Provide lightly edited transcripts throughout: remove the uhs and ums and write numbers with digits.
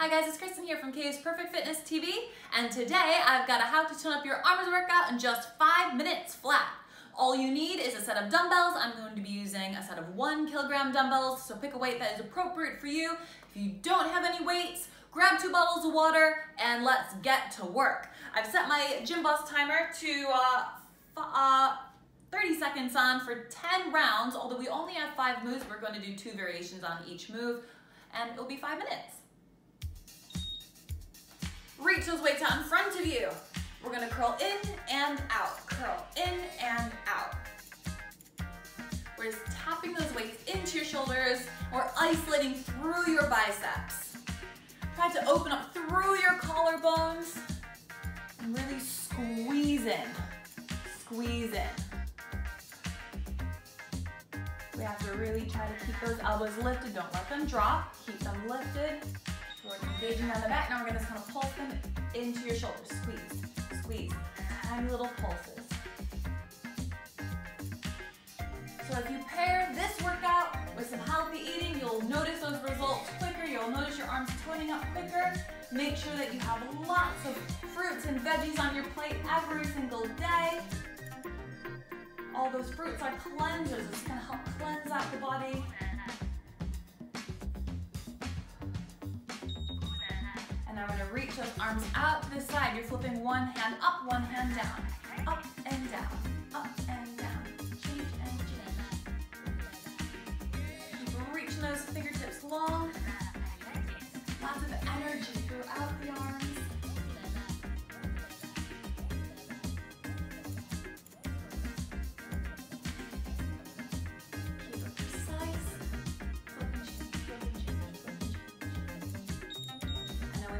Hi guys, it's Kristen here from K's Perfect Fitness TV, and today I've got a how to tone up your arms workout in just 5 minutes flat. All you need is a set of dumbbells. I'm going to be using a set of 1 kilogram dumbbells, so pick a weight that is appropriate for you. If you don't have any weights, grab 2 bottles of water and let's get to work. I've set my Gym Boss timer to 30 seconds on for 10 rounds. Although we only have 5 moves, we're going to do 2 variations on each move and it'll be 5 minutes. Reach those weights out in front of you. We're gonna curl in and out, curl in and out. We're just tapping those weights into your shoulders. We're isolating through your biceps. Try to open up through your collarbones and really squeeze in, squeeze in. We have to really try to keep those elbows lifted. Don't let them drop, keep them lifted. We're engaging down the back. Now we're gonna kind of pulse them into your shoulders. Squeeze, squeeze, tiny little pulses. So if you pair this workout with some healthy eating, you'll notice those results quicker. You'll notice your arms toning up quicker. Make sure that you have lots of fruits and veggies on your plate every single day. All those fruits are cleansers. It's gonna help cleanse out the body. I'm gonna reach those arms out to the side. You're flipping one hand up, one hand down. Up and down, up and down. Change and change. Keep reaching those fingertips long. Lots of energy throughout the arms.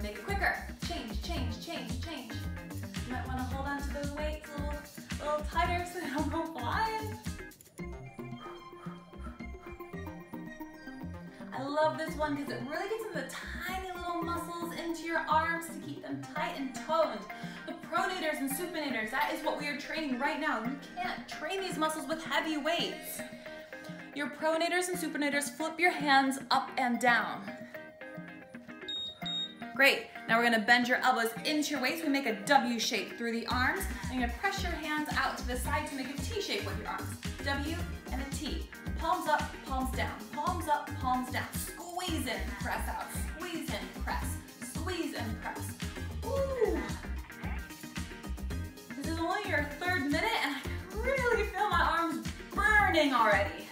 Make it quicker. Change, change, change, change. You might want to hold on to those weights a little tighter so they don't go flying. I love this one because it really gets into the tiny little muscles into your arms to keep them tight and toned. The pronators and supinators, that is what we are training right now. You can't train these muscles with heavy weights. Your pronators and supinators, flip your hands up and down. Great, now we're gonna bend your elbows into your waist. We make a W shape through the arms. And you're gonna press your hands out to the side to make a T shape with your arms. W and a T. Palms up, palms down, palms up, palms down. Squeeze in, press out, squeeze in, press, squeeze and press. Ooh. This is only your 3rd minute and I can really feel my arms burning already.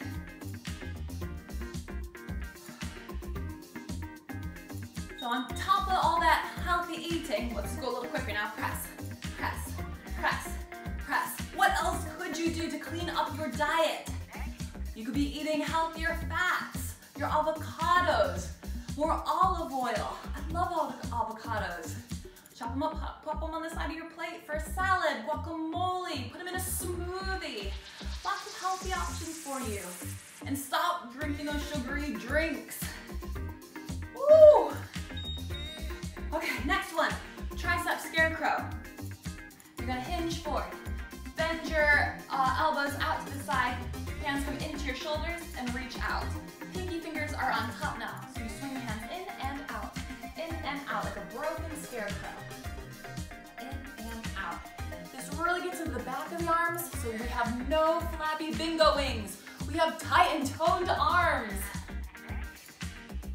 So on top of all that healthy eating, let's go a little quicker now. Press, press, press, press. What else could you do to clean up your diet? You could be eating healthier fats, your avocados, more olive oil. I love avocados. Chop them up, pop them on the side of your plate for a salad, guacamole, put them in a smoothie. Lots of healthy options for you. And stop drinking those sugary drinks. Woo! Okay, next one, tricep scarecrow. You're gonna hinge forward, bend your elbows out to the side, hands come into your shoulders and reach out. Pinky fingers are on top now, so you swing your hands in and out, like a broken scarecrow. In and out. This really gets into the back of the arms, so we have no flabby bingo wings. We have tight and toned arms.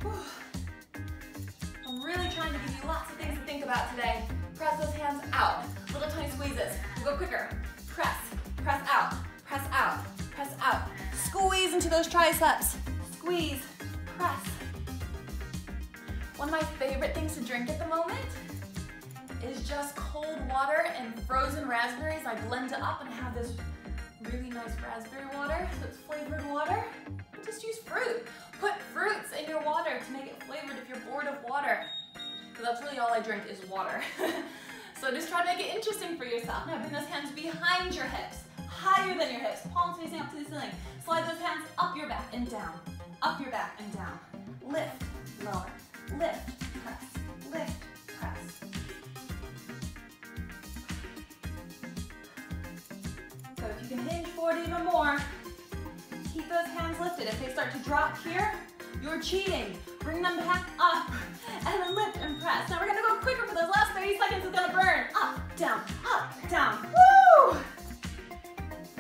Whew. Really trying to give you lots of things to think about today. Press those hands out. Little tiny squeezes. We'll go quicker. Press, press out, press out, press out. Squeeze into those triceps. Squeeze, press. One of my favorite things to drink at the moment is just cold water and frozen raspberries. I blend it up and have this really nice raspberry water, so it's flavored water. Just use fruit. Put fruits in your water to make it flavored if you're bored of water. Because that's really all I drink is water. So just try to make it interesting for yourself. Now bring those hands behind your hips, higher than your hips, palms facing up to the ceiling. Slide those hands up your back and down, up your back and down. Lift, lower, lift, press, lift, press. So if you can hinge forward even more, keep those hands lifted. If they start to drop here, you're cheating. Bring them back up, and then lift and press. Now we're gonna go quicker for those last 30 seconds. It's gonna burn. Up, down, woo!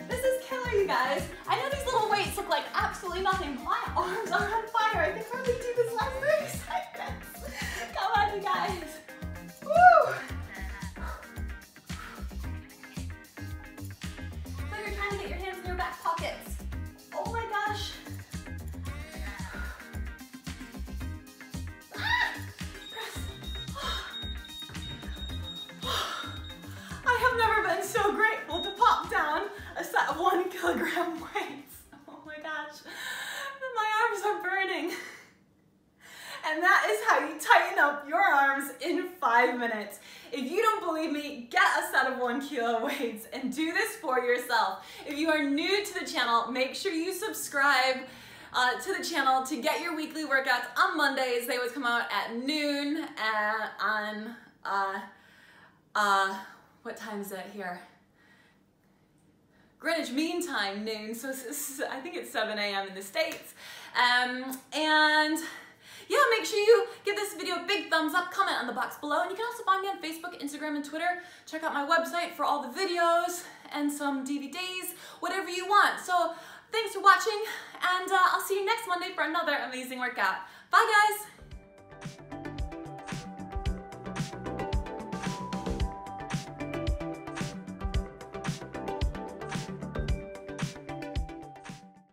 This is killer, you guys. I know these little weights look like absolutely nothing. My arms are on fire. I can hardly do this last 30 seconds. Come on, you guys. Woo! So you're trying to get your hands in your back pockets. Oh my gosh. So grateful to pop down a set of 1 kilogram weights. Oh my gosh, my arms are burning. And that is how you tighten up your arms in 5 minutes. If you don't believe me, get a set of 1 kilo weights and do this for yourself. If you are new to the channel, make sure you subscribe to the channel to get your weekly workouts on Mondays. They would come out at noon and on what time is that here? Greenwich Mean Time, noon, so I think it's 7 a.m. in the States. And yeah, make sure you give this video a big thumbs up, comment on the box below, and you can also find me on Facebook, Instagram, and Twitter. Check out my website for all the videos and some DVDs, whatever you want. So thanks for watching, and I'll see you next Monday for another amazing workout. Bye, guys.